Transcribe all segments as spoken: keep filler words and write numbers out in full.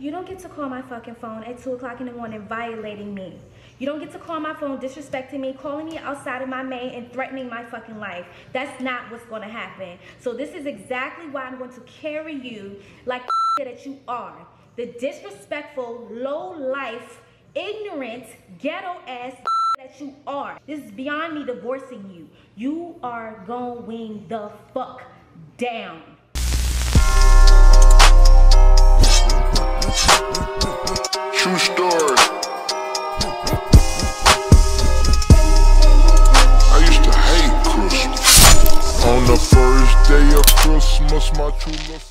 You don't get to call my fucking phone at two o'clock in the morning violating me. You don't get to call my phone disrespecting me, calling me outside of my main and threatening my fucking life. That's not what's going to happen. So this is exactly why I'm going to carry you like that you are. The disrespectful, low-life, ignorant, ghetto-ass that you are. This is beyond me divorcing you. You are going the fuck down. True story. I used to hate Christmas. On the first day of Christmas, my true love.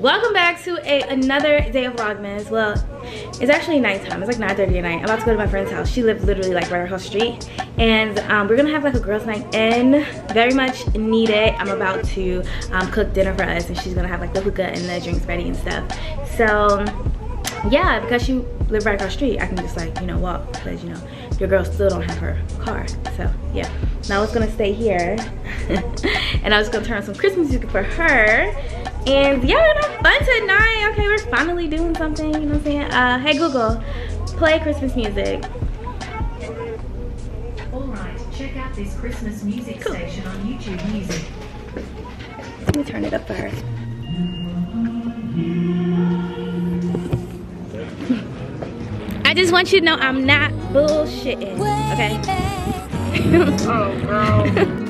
Welcome back to a, another day of vlogmas. Well, it's actually nighttime. It's like nine thirty at night. I'm about to go to my friend's house. She lived literally like right across the street. And um, we're gonna have like a girls' night in. Very much needed. I'm about to um, cook dinner for us, and she's gonna have like the hookah and the drinks ready and stuff. So yeah, because she lived right across the street, I can just like, you know, walk, because you know, your girl still don't have her car. So yeah, now I was gonna stay here and I was gonna turn on some Christmas music for her. And yeah, we're gonna have fun tonight. Okay, we're finally doing something, you know what I'm saying? Uh, hey Google, play Christmas music. Check out this Christmas music cool. Station on YouTube Music. Let me turn it up for her. I just want you to know I'm not bullshitting, okay? Oh, girl.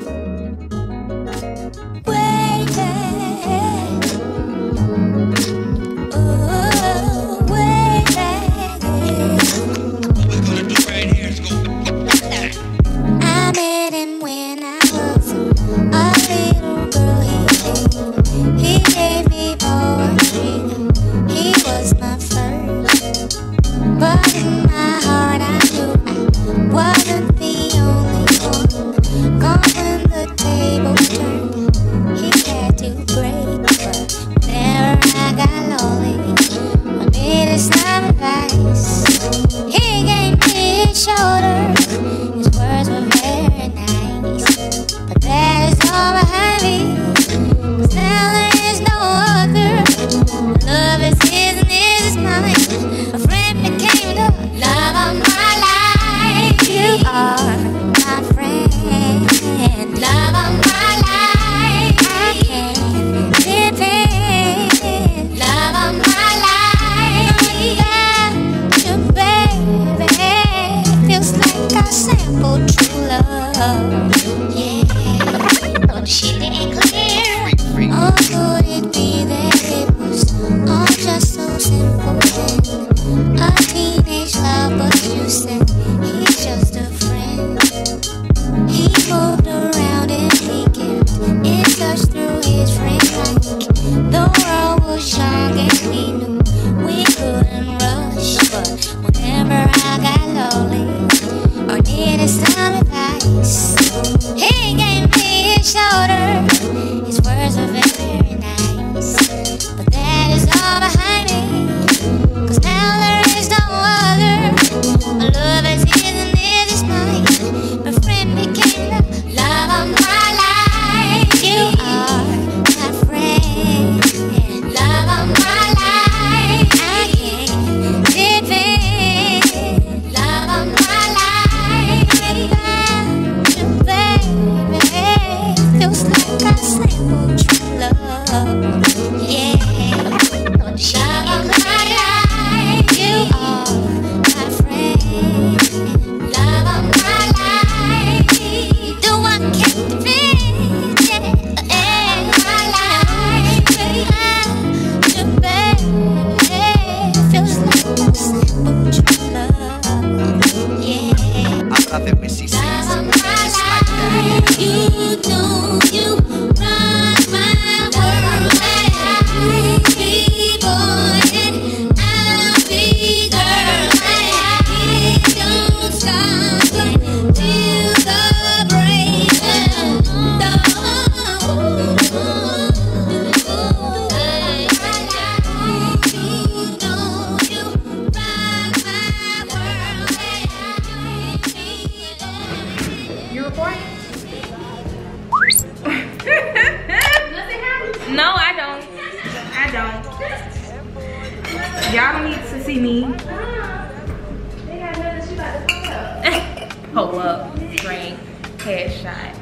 Y'all don't need to see me. Hold up, drink, headshot.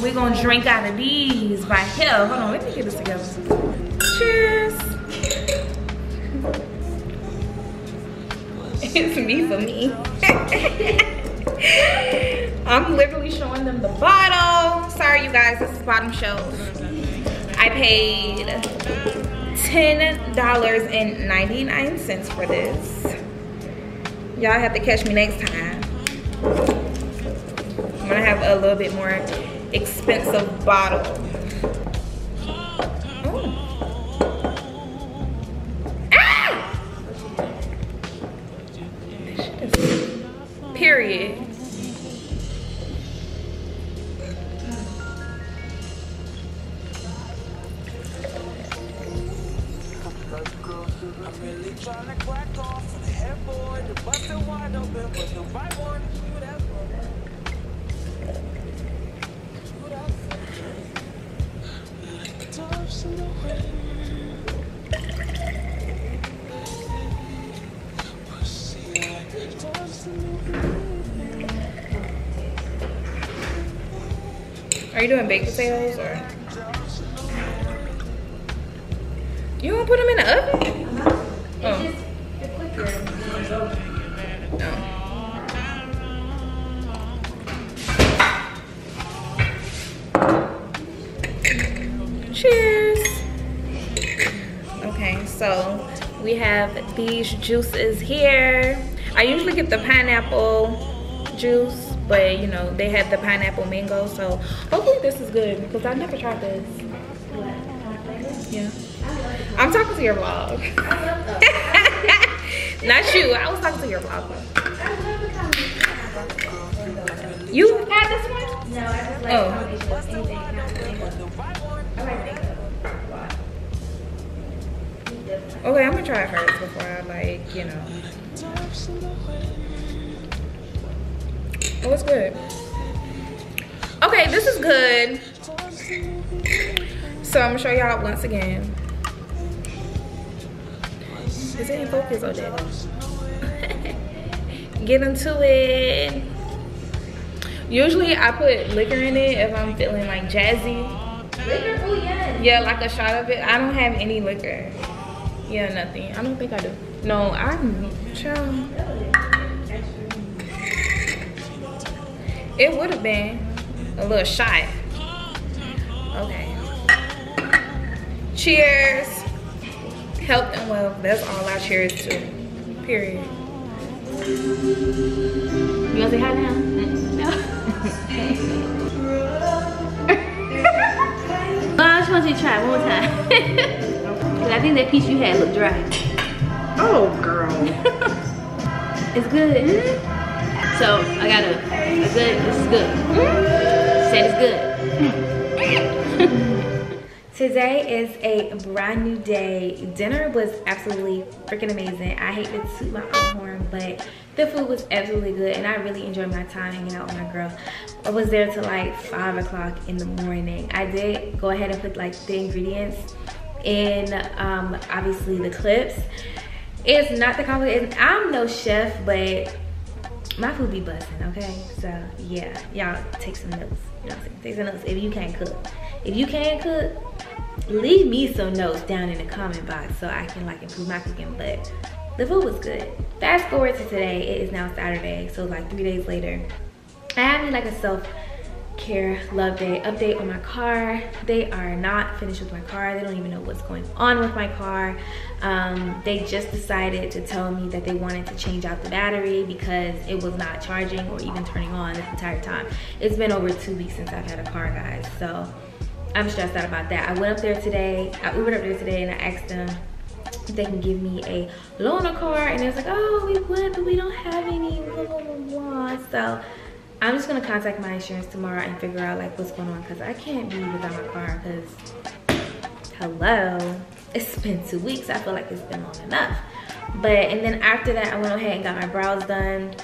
We're gonna drink out of these by hell. Hold on, let me get this together. Cheers. It's me for me. I'm literally showing them the bottle. Sorry, you guys, this is bottom shelf. I paid ten dollars and ninety-nine cents for this. Y'all have to catch me next time. I'm gonna have a little bit more expensive bottle. Ah! Period. Are you doing baked potatoes or? You wanna put them in the oven? Uh-huh. Oh. It's just, it's quicker. No. Cheers. Okay, so we have these juices here. I usually get the pineapple juice, but you know, they had the pineapple mango, so hopefully this is good because I've never tried this. Yeah. I'm talking to your vlog. Not you, I was talking to your vlog. You had this one? No, I just like oh. Okay, I'm gonna try it first before I like, you know. Oh, it's good. Okay, this is good. So I'm gonna show y'all once again. Is it in focus on that? Get into it. Usually I put liquor in it if I'm feeling like jazzy. Liquor, oh yeah. Yeah, like a shot of it. I don't have any liquor. Yeah, nothing. I don't think I do. No, I'm child. It would have been a little shot. Okay. Cheers. Health and wealth. That's all I cheers to. Period. You want to say hi now? No. Oh, I just want you to try it one more time. Because I think that piece you had looked dry. Oh, girl. It's good. Mm-hmm. So I got a, a good, this is good. Said it's good. Today is a brand new day. Dinner was absolutely freaking amazing. I hate to toot my own horn, but the food was absolutely good and I really enjoyed my time hanging out with my girl. I was there till like five o'clock in the morning. I did go ahead and put like the ingredients in, um, obviously the clips. It's not the complicated, I'm no chef, but my food be busting, okay? So yeah, y'all take some notes. You know what I'm saying? Take some notes if you can't cook. If you can't cook, leave me some notes down in the comment box so I can like improve my cooking, but the food was good. Fast forward to today, it is now Saturday, so like three days later. I had like a self-care love day update on my car. They are not finished with my car. They don't even know what's going on with my car. Um, they just decided to tell me that they wanted to change out the battery because it was not charging or even turning on this entire time. It's been over two weeks since I've had a car, guys, so I'm stressed out about that. I went up there today, I Ubered up there today and I asked them if they can give me a loaner car and they was like, oh, we would, but we don't have any, blah, blah, blah, blah. So I'm just gonna contact my insurance tomorrow and figure out like what's going on because I can't be without my car because, hello. It's been two weeks. I feel like it's been long enough. But, and then after that, I went ahead and got my brows done.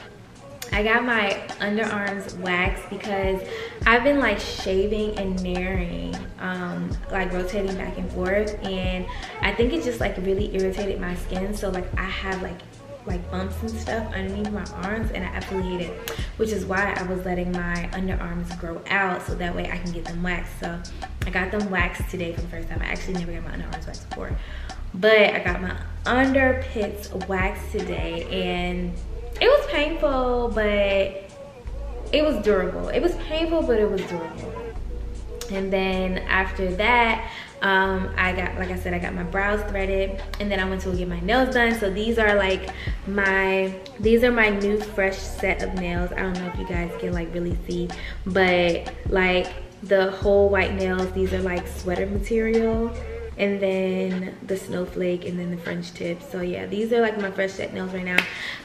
I got my underarms waxed because I've been like shaving and narrowing, um, like rotating back and forth, and I think it just like really irritated my skin. So like I have like like bumps and stuff underneath my arms, and I absolutely hate it, which is why I was letting my underarms grow out so that way I can get them waxed. So I got them waxed today for the first time. I actually never got my underarms waxed before, but I got my under pits waxed today, and it was painful, but it was durable. It was painful, but it was durable. And then after that, um, I got, like I said, I got my brows threaded, and then I went to get my nails done. So these are like my, these are my new fresh set of nails. I don't know if you guys can like really see, but like the whole white nails, these are like sweater material, and then the snowflake, and then the French tips. So yeah, these are like my fresh set nails right now.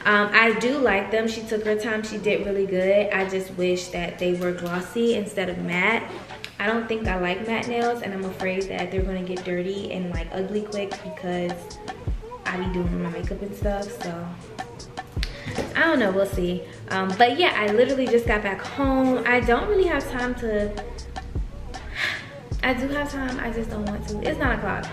um I do like them. She took her time, she did really good. I just wish that they were glossy instead of matte. I don't think I like matte nails, and I'm afraid that they're gonna get dirty and like ugly quick because I be doing my makeup and stuff. So I don't know, we'll see. Um but yeah, I literally just got back home. I don't really have time to, I do have time, I just don't want to. It's nine o'clock.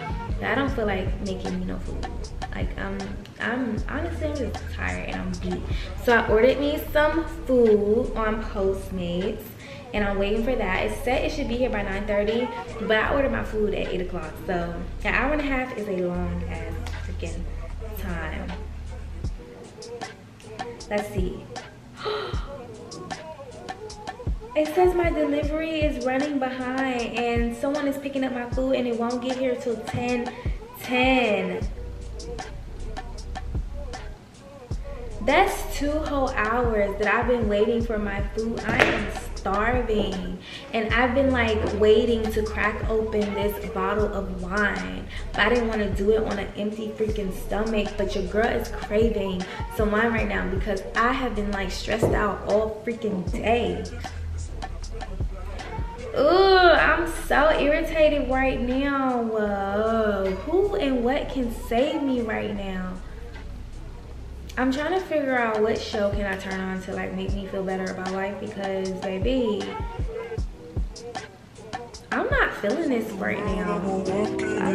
I don't feel like making, you know, food. Like, um, I'm honestly, I'm just tired and I'm beat. So I ordered me some food on Postmates, and I'm waiting for that. It said it should be here by nine thirty, but I ordered my food at eight o'clock. So an hour and a half is a long ass freaking time. Let's see. It says my delivery is running behind and someone is picking up my food, and it won't get here till ten ten. That's two whole hours that I've been waiting for my food. I am starving, and I've been like waiting to crack open this bottle of wine, but I didn't want to do it on an empty freaking stomach. But your girl is craving some wine right now because I have been like stressed out all freaking day. Ooh, I'm so irritated right now. Whoa. Who and what can save me right now? I'm trying to figure out what show can I turn on to like make me feel better about life, because baby, I'm not feeling this right now. I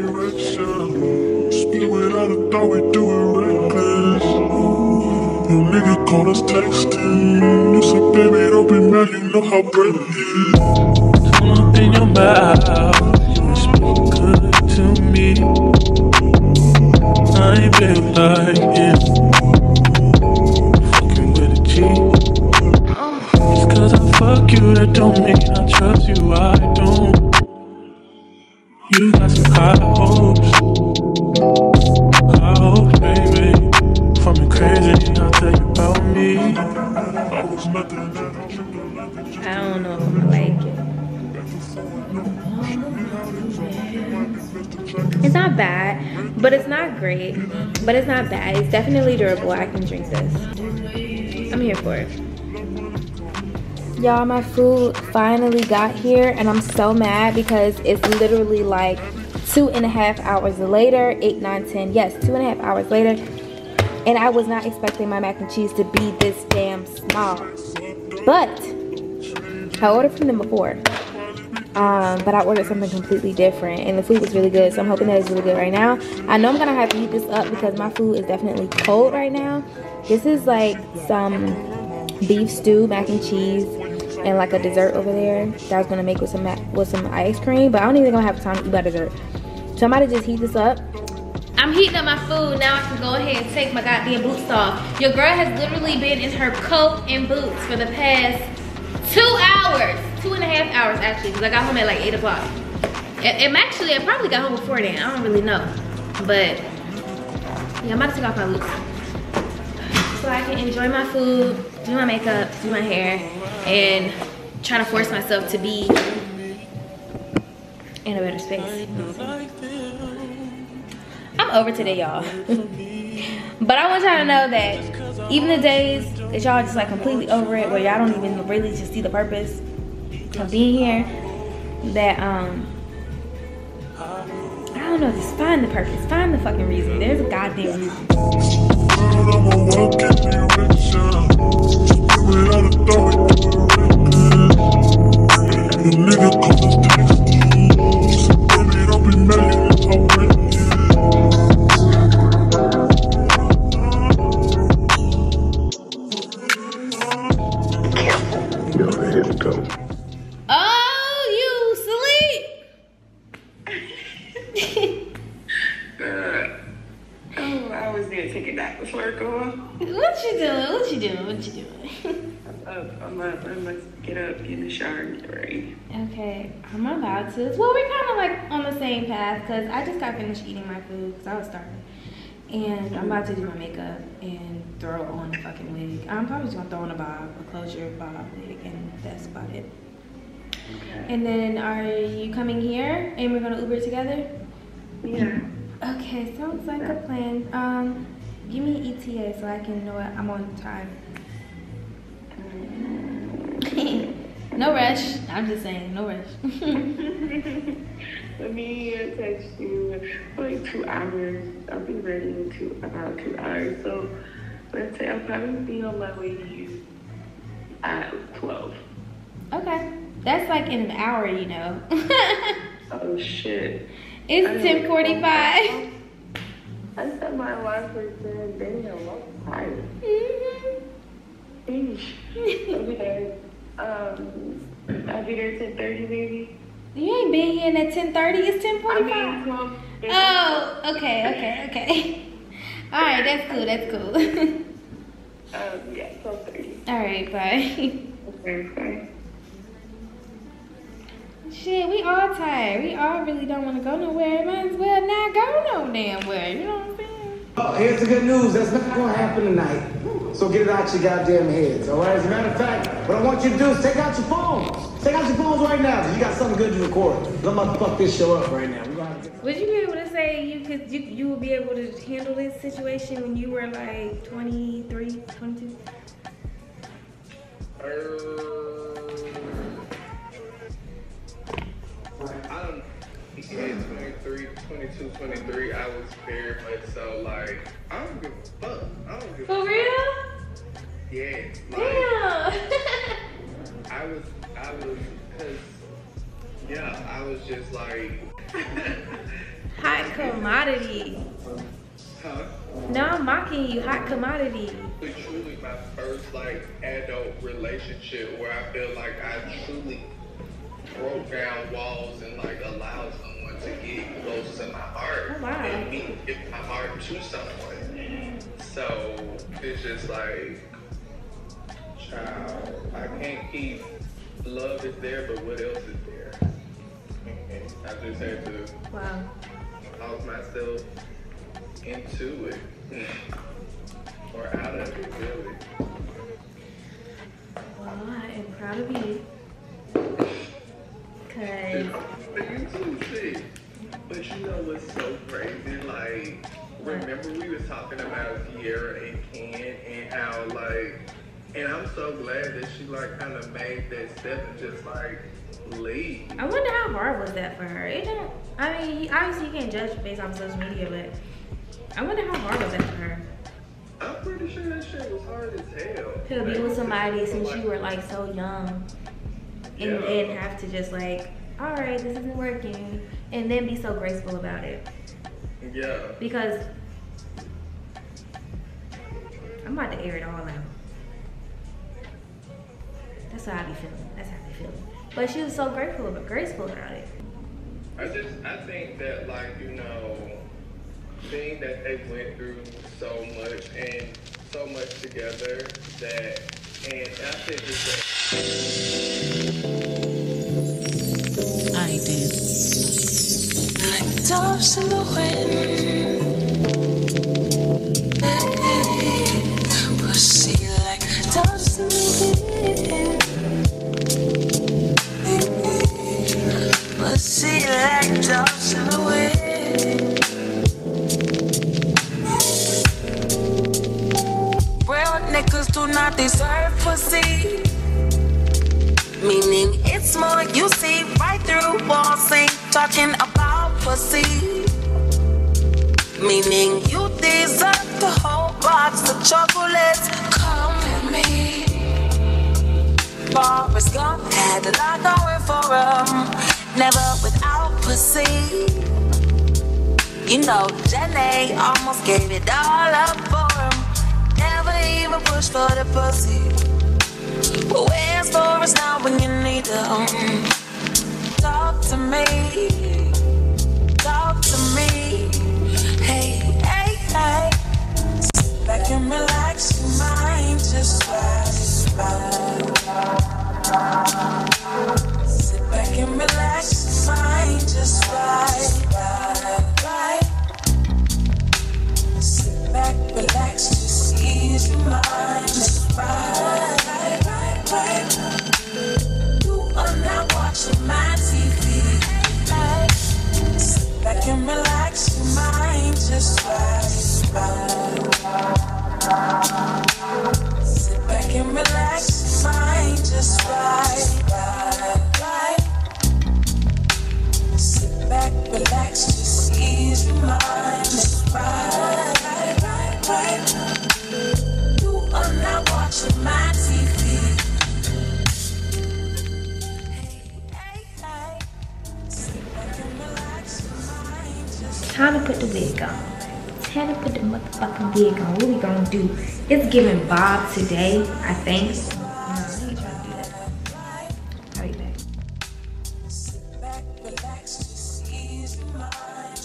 in your mouth, you spoke good to me. I ain't been lying, fucking with a G. Just cause I fuck you, that don't mean I trust you, I don't. You got some high hopes, high hopes, baby. From me crazy, I'll tell you about me. I don't know if I'm gonna like it. It's not bad, but it's not great, but it's not bad. It's definitely durable. I can drink this. I'm here for it. Y'all, my food finally got here, and I'm so mad because it's literally like two and a half hours later. Eight, nine, ten, yes, two and a half hours later, and I was not expecting my mac and cheese to be this damn small. But I ordered from them before, um but I ordered something completely different, and the food was really good, so I'm hoping that it's really good right now. I know I'm gonna have to heat this up because my food is definitely cold right now. This is like some beef stew, mac and cheese, and like a dessert over there that I was gonna make with some with some ice cream, but I don't even gonna have time to eat my dessert, so I might just heat this up. I'm heating up my food now. I can go ahead and take my goddamn boots off. Your girl has literally been in her coat and boots for the past two hours, two and a half hours actually, because I got home at like eight o'clock. I'm actually, I probably got home before then, I don't really know. But yeah, I'm about to take off my looks so I can enjoy my food, do my makeup, do my hair, and try to force myself to be in a better space. I'm over today, y'all. But I want y'all to know that even the days that y'all just like completely over it, where y'all don't even really just see the purpose of being here, that um I don't know, just find the purpose, find the fucking reason. There's a goddamn reason. it out of throw it. The nigga call us taxis. Baby, don't be mad if I win. Careful, you're ready to go. Oh, you sleep? uh, oh, I was gonna take a nap before going. What you doing? What you doing? What you doing? I'm up. I'm up. I must get up, get in the shower, and get ready. Okay, I'm about to. Well, we're kind of like on the same path because I just got finished eating my food because I was starving, and I'm about to do my makeup and throw on the fucking wig. I'm probably just gonna throw on a bob, a closure bob wig, and that's about it. Okay. And then, are you coming here? And we're gonna Uber together? Yeah. Okay, sounds like yeah. a plan. Um. Give me E T A so I can know what I'm on time. No rush. I'm just saying, no rush. Let me text you for like two hours. I'll be ready in two, about two hours. So let's say I'll probably be on my way to you at twelve. Okay. That's like in an hour, you know. Oh, shit. It's ten forty-five. I set my alarm for ten, a long time. Mm-hmm. Okay. Um, I'll be there at ten thirty, maybe. You ain't been here at ten thirty. It's ten forty-five. I mean, twelve. Oh, okay, okay, okay. All right, that's cool, that's cool. um, yeah, twelve thirty. All right, bye. Okay, bye. Shit, we all tired. We all really don't want to go nowhere. Might as well not go no damn where. You know what I'm saying? Oh, here's the good news. That's not going to happen tonight. So get it out your goddamn heads, all right? As a matter of fact, what I want you to do is take out your phones. Take out your phones right now because you got something good to record. I'm about to fuck this show up right now. Get... Would you be able to say you could you, you would be able to handle this situation when you were like twenty-three, twenty-two? Uh... I'm twenty-three, twenty-two, twenty-three, I was very much so like, I don't give a fuck. I don't give a fuck. For real? Yeah. Like, damn. I was, I was, cause, yeah, I was just like. Hot commodity. Huh? No, I'm mocking you, hot commodity. It was truly my first like adult relationship where I feel like I truly broke down walls and like allowed someone to get close to my heart. Oh, wow. And me give my heart to someone. So it's just like, child, I can't keep, love is there, but what else is there? And I just had to wow. talk myself into it or out of it, really. Well, I am proud of you. Okay. You too, shit. But you know what's so crazy? Like, remember we was talking about Kiara and Ken and how like, and I'm so glad that she like kind of made that step and just like leave. I wonder how hard was that for her? It didn't. I mean, obviously you can't judge based on social media, but I wonder how hard was that for her. I'm pretty sure that shit was hard as hell. To be with somebody since you were like so young. And yeah. then have to just like, all right, this isn't working, and then be so graceful about it. Yeah. Because I'm about to air it all out. That's how I be feeling. That's how I be feeling. But she was so grateful, but graceful about it. I just, I think that like, you know, being that they went through so much and so much together that, and I think it's like. Tops in the wind, we'll see like tops in the wind, we'll see like tops in the wind. Real niggas do not deserve pussy, meaning it's more you see right through walls, ain't talking about pussy, meaning you deserve the whole box of chocolates. Come with me. Forrest Gump had a lot going for him, never without pussy. You know, Jenny almost gave it all up for him, never even pushed for the pussy. But where's Forrest now when you need him? Talk to me, talk to me. Hey, hey, hey, sit back and relax your mind, just relax, right. Sit back and relax your mind, just right, right, right. Sit back, relax, just ease your mind, just right, right, right, right. You are not watching my T V, right. Sit back and relax your mind, just right, right. Sit back and relax your mind, just right, right, right. Sit back, relax, just ease your mind, just right, right, right, right. You are not watching my T V. Time to put the wig on. Time to put the motherfucking wig on. What we gonna do? It's giving Bob today, I think. No, I ain't trying to do that. I'll be back. Sit back, relax, just ease your mind.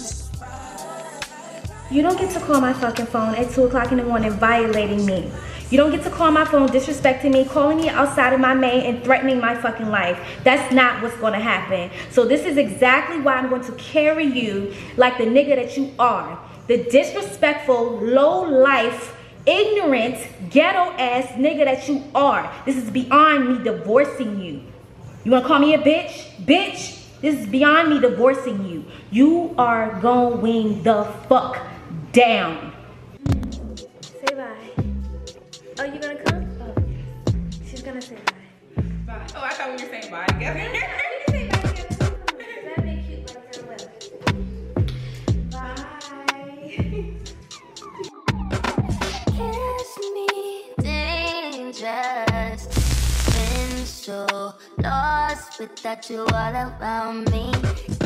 You don't get to call my fucking phone at two o'clock in the morning violating me. You don't get to call my phone disrespecting me, calling me outside of my man and threatening my fucking life. That's not what's gonna happen. So this is exactly why I'm going to carry you like the nigga that you are. The disrespectful, low-life, ignorant, ghetto-ass nigga that you are. This is beyond me divorcing you. You wanna call me a bitch? Bitch, this is beyond me divorcing you. You are going the fuck down. Say bye. Oh, you gonna come? Oh, she's gonna say bye. Bye. Oh, I thought we were saying bye together. We can say bye together. That'd be cute, like farewell. Bye. Kiss me, dangerous. Been so lost without you all around me.